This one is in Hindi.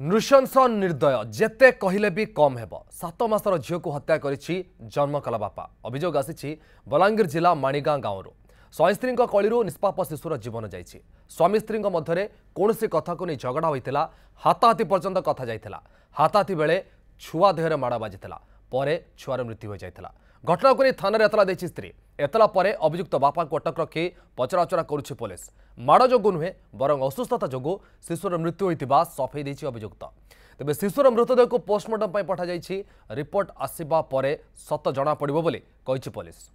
नृशंस निर्दय जेते कहले भी कम हेब। 7 मासर झील को हत्या करिछि जन्मकला बापा। अभियोग आसी बलांगीर जिला माणिगां गाँव। स्वामी स्त्री कलू निष्पाप शिशुर जीवन जाइछि। स्वामी स्त्री मध्य कौनसी कथा को नहीं झगड़ा होता। हाताहाती पर्यंत कथा जाइथिला। हाताहाती बेले छुआ देहरे माड़ बाजिथिला पर छुआर मृत्यु हो जाइथिला। घटना को नहीं थाना एतला देछि स्त्री। एतला पर अभियुक्त बापा को अटक रखी पचराउचरा करुछि पुलिस। माड़ जोगु नुहे बरं असुस्थता जोगु शिशुर मृत्यु होइतिबा सफेई देछि अभियुक्त। तेबे शिशुर मृतदेह को पोस्टमार्टम पठाई रिपोर्ट आसिबा पर सत जना पड़िबो बोली कहिछि पुलिस।